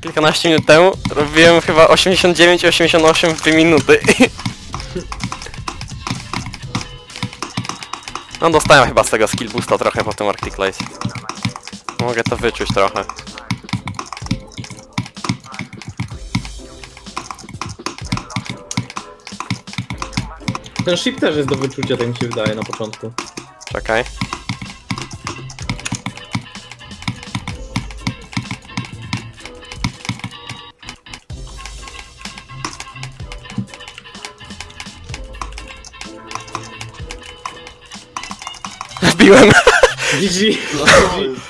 Kilkanaście minut temu robiłem chyba 89 i 88 w 2 minuty. No dostałem chyba z tego skill boosta trochę po tym Arctic Lake. Mogę to wyczuć trochę. Ten ship też jest do wyczucia, tak mi się wydaje na początku. Czekaj. Wbiłem. GG.